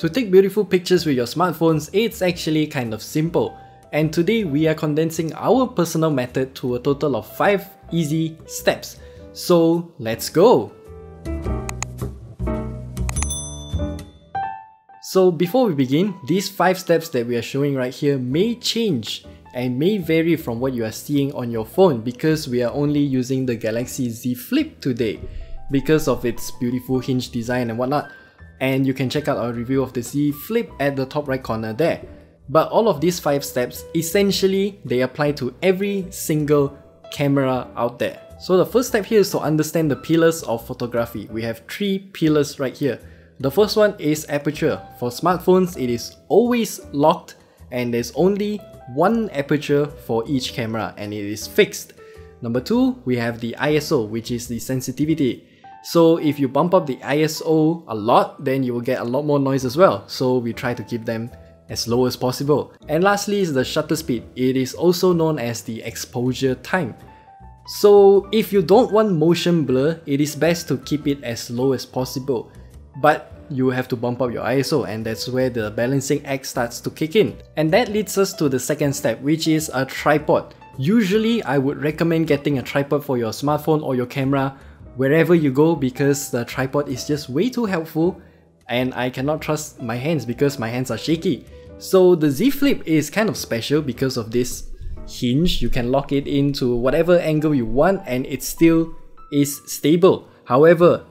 To take beautiful pictures with your smartphones, it's actually kind of simple. And today we are condensing our personal method to a total of 5 easy steps. So let's go! So before we begin, these 5 steps that we are showing right here may change and may vary from what you are seeing on your phone because we are only using the Galaxy Z Flip today because of its beautiful hinge design and whatnot. And you can check out our review of the Z Flip at the top right corner there. But all of these 5 steps, essentially, they apply to every single camera out there. So the first step here is to understand the pillars of photography. We have 3 pillars right here. The first one is aperture. For smartphones, it is always locked and there's only one aperture for each camera and it is fixed. Number 2, we have the ISO, which is the sensitivity. So if you bump up the ISO a lot, then you will get a lot more noise as well. So we try to keep them as low as possible. And lastly is the shutter speed. It is also known as the exposure time. So if you don't want motion blur, it is best to keep it as low as possible. But you have to bump up your ISO, and that's where the balancing act starts to kick in. And that leads us to the second step, which is a tripod. Usually, I would recommend getting a tripod for your smartphone or your camera wherever you go because the tripod is just way too helpful and I cannot trust my hands because my hands are shaky. So the Z Flip is kind of special because of this hinge. You can lock it into whatever angle you want and it still is stable. However,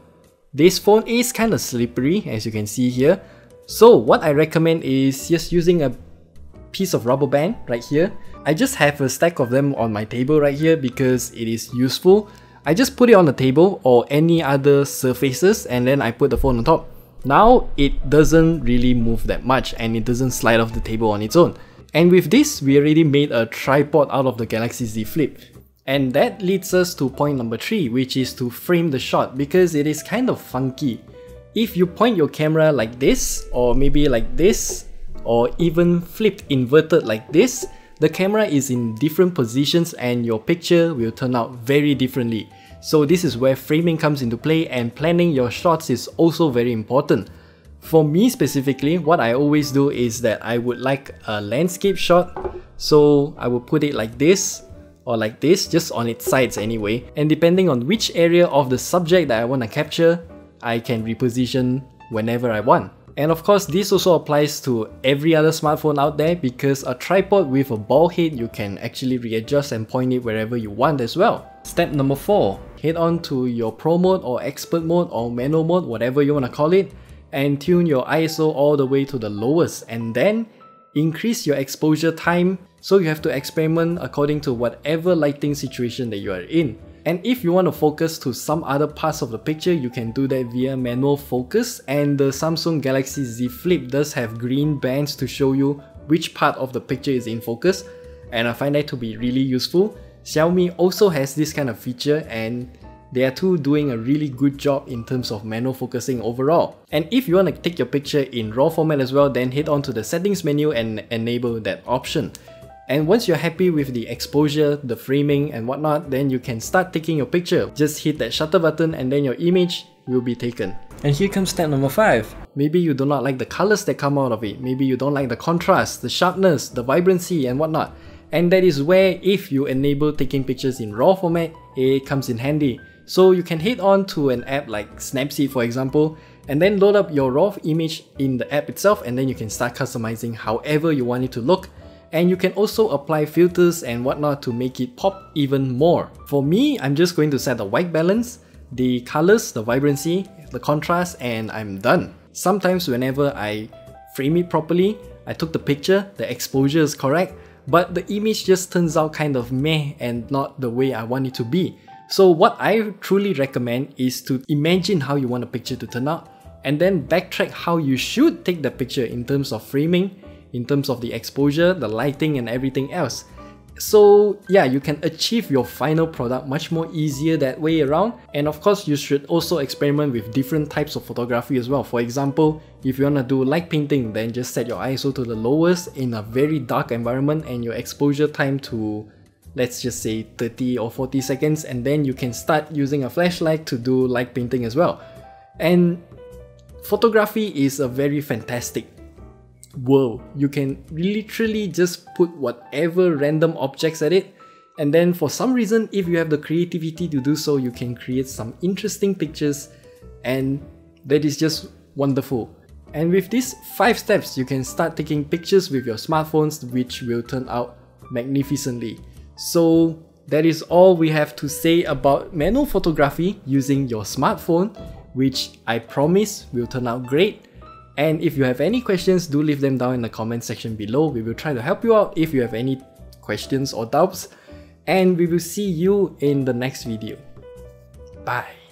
this phone is kind of slippery as you can see here. So what I recommend is just using a piece of rubber band right here. I just have a stack of them on my table right here because it is useful. I just put it on the table or any other surfaces and then I put the phone on top. Now it doesn't really move that much and it doesn't slide off the table on its own. And with this, we already made a tripod out of the Galaxy Z Flip. And that leads us to point number 3, which is to frame the shot because it is kind of funky. If you point your camera like this or maybe like this or even flipped inverted like this, the camera is in different positions and your picture will turn out very differently. So this is where framing comes into play and planning your shots is also very important. For me specifically, what I always do is that I would like a landscape shot. So I will put it like this or like this, just on its sides anyway. And depending on which area of the subject that I want to capture, I can reposition whenever I want. And of course, this also applies to every other smartphone out there because a tripod with a ball head, you can actually readjust and point it wherever you want as well. Step number 4, head on to your pro mode or expert mode or manual mode, whatever you want to call it, and tune your ISO all the way to the lowest and then increase your exposure time. So you have to experiment according to whatever lighting situation that you are in. And if you want to focus to some other parts of the picture, you can do that via manual focus, and the Samsung Galaxy Z Flip does have green bands to show you which part of the picture is in focus, and I find that to be really useful. Xiaomi also has this kind of feature and they are too doing a really good job in terms of manual focusing overall. And if you want to take your picture in RAW format as well, then head on to the settings menu and enable that option. And once you're happy with the exposure, the framing and whatnot, then you can start taking your picture. Just hit that shutter button and then your image will be taken. And here comes step number 5. Maybe you do not like the colors that come out of it. Maybe you don't like the contrast, the sharpness, the vibrancy and whatnot. And that is where if you enable taking pictures in RAW format, it comes in handy. So you can head on to an app like Snapseed for example, and then load up your RAW image in the app itself and then you can start customizing however you want it to look. And you can also apply filters and whatnot to make it pop even more. For me, I'm just going to set the white balance, the colors, the vibrancy, the contrast, and I'm done. Sometimes whenever I frame it properly, I took the picture, the exposure is correct, but the image just turns out kind of meh and not the way I want it to be. So what I truly recommend is to imagine how you want a picture to turn out and then backtrack how you should take the picture in terms of framing, in terms of the exposure, the lighting and everything else. So yeah, you can achieve your final product much more easier that way around. And of course, you should also experiment with different types of photography as well. For example, if you want to do light painting, then just set your ISO to the lowest in a very dark environment and your exposure time to, let's just say 30 or 40 seconds. And then you can start using a flashlight to do light painting as well. And Photography is a very fantastic world. You can literally just put whatever random objects at it, and then for some reason, if you have the creativity to do so, you can create some interesting pictures, and that is just wonderful. And with these 5 steps, you can start taking pictures with your smartphones, which will turn out magnificently. So that is all we have to say about manual photography using your smartphone, which I promise will turn out great. And if you have any questions, do leave them down in the comment section below. We will try to help you out if you have any questions or doubts. And we will see you in the next video. Bye.